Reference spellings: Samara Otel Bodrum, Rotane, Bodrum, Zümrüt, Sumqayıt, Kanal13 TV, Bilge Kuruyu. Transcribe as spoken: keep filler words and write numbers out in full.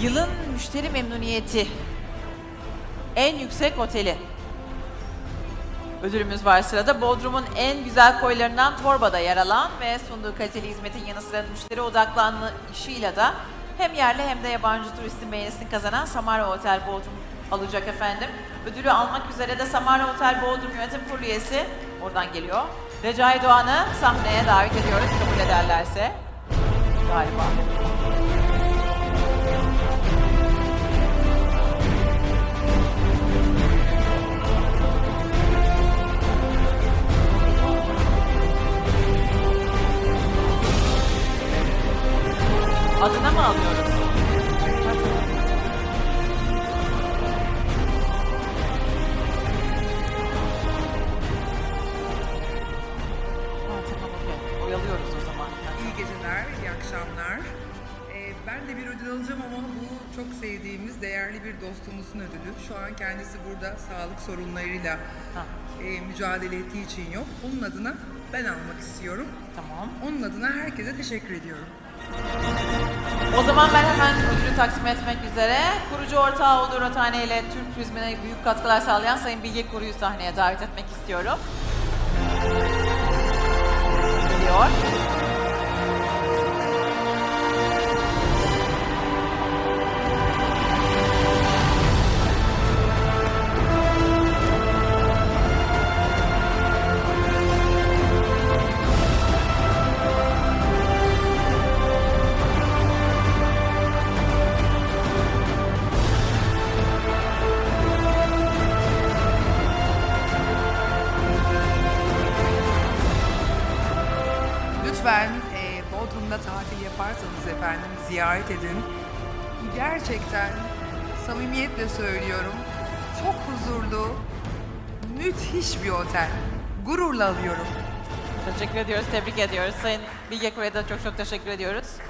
Yılın müşteri memnuniyeti en yüksek oteli. Ödülümüz var sırada. Bodrum'un en güzel koylarından Torba'da yer alan ve sunduğu kaliteli hizmetin yanı sıra müşteri odaklanma işiyle de hem yerli hem de yabancı turistin beğenisini kazanan Samara Otel Bodrum alacak efendim. Ödülü almak üzere de Samara Otel Bodrum Yönetim Kurulu üyesi, oradan geliyor, Recai Doğan'ı sahneye davet ediyoruz, kabul ederlerse galiba. Adına mı alıyoruz? Oyalıyoruz o zaman. İyi geceler, iyi akşamlar. Ee, ben de bir ödül alacağım ama bu çok sevdiğimiz, değerli bir dostumuzun ödülü. Şu an kendisi burada sağlık sorunlarıyla e, mücadele ettiği için yok. Onun adına ben almak istiyorum. Tamam. Onun adına herkese teşekkür ediyorum. O zaman ben hemen ödülü taksim etmek üzere kurucu ortağı olduğu Rotane ile Türk turizmine büyük katkılar sağlayan Sayın Bilge Kuruyu sahneye davet etmek istiyorum. Geliyor. Lütfen e, Bodrum'da tatil yaparsanız efendim ziyaret edin. Gerçekten samimiyetle söylüyorum, çok huzurlu, müthiş bir otel. Gururla alıyorum. Teşekkür ediyoruz, tebrik ediyoruz. Sayın Bilge Kuruyu'ya da çok çok teşekkür ediyoruz.